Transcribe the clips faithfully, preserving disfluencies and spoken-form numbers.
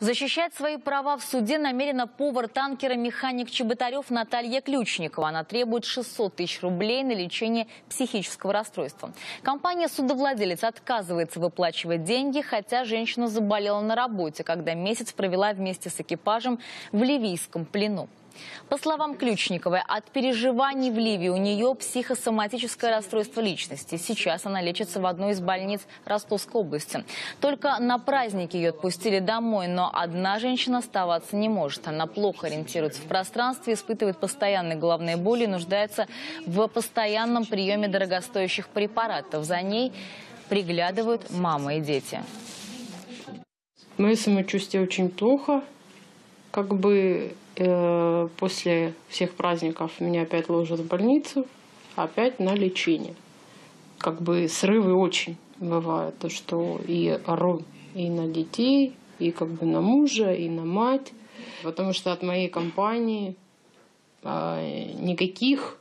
Защищать свои права в суде намерена повар танкера «Механик Чеботарёв» Наталья Ключникова. Она требует шестьсот тысяч рублей на лечение психического расстройства. Компания-судовладелец отказывается выплачивать деньги, хотя женщина заболела на работе, когда месяц провела вместе с экипажем в ливийском плену. По словам Ключниковой, от переживаний в Ливии у нее психосоматическое расстройство личности. Сейчас она лечится в одной из больниц Ростовской области. Только на праздники ее отпустили домой, но одна женщина оставаться не может. Она плохо ориентируется в пространстве, испытывает постоянные головные боли, нуждается в постоянном приеме дорогостоящих препаратов. За ней приглядывают мама и дети. Мое самочувствие очень плохо. Как бы э, после всех праздников меня опять ложат в больницу, опять на лечение. Как бы срывы очень бывают, то что и ору и на детей, и как бы на мужа, и на мать. Потому что от моей компании э, никаких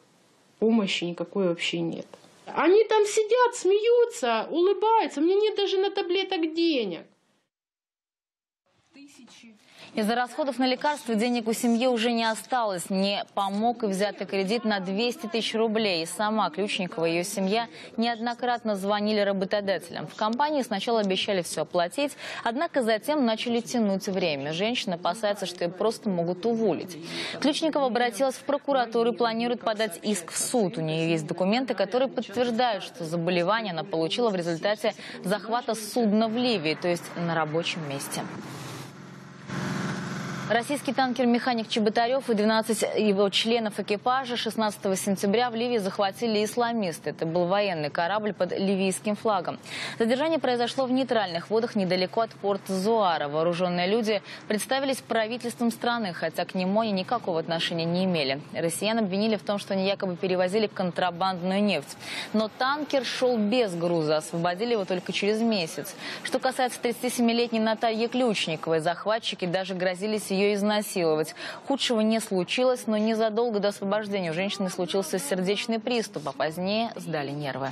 помощи никакой вообще нет. Они там сидят, смеются, улыбаются, мне нет даже на таблеток денег. Из-за расходов на лекарства денег у семьи уже не осталось. Не помог и взятый кредит на двести тысяч рублей. И сама Ключникова и ее семья неоднократно звонили работодателям. В компании сначала обещали все оплатить, однако затем начали тянуть время. Женщина опасается, что ее просто могут уволить. Ключникова обратилась в прокуратуру и планирует подать иск в суд. У нее есть документы, которые подтверждают, что заболевание она получила в результате захвата судна в Ливии, то есть на рабочем месте. Российский танкер «Механик Чеботарёв» и двенадцать его членов экипажа шестнадцатого сентября в Ливии захватили исламисты. Это был военный корабль под ливийским флагом. Задержание произошло в нейтральных водах недалеко от порта Зуара. Вооруженные люди представились правительством страны, хотя к нему они никакого отношения не имели. Россиян обвинили в том, что они якобы перевозили контрабандную нефть. Но танкер шел без груза, освободили его только через месяц. Что касается тридцатисемилетней Натальи Ключниковой, захватчики даже грозились ее изнасиловать. Худшего не случилось, но незадолго до освобождения у женщины случился сердечный приступ, а позднее сдали нервы.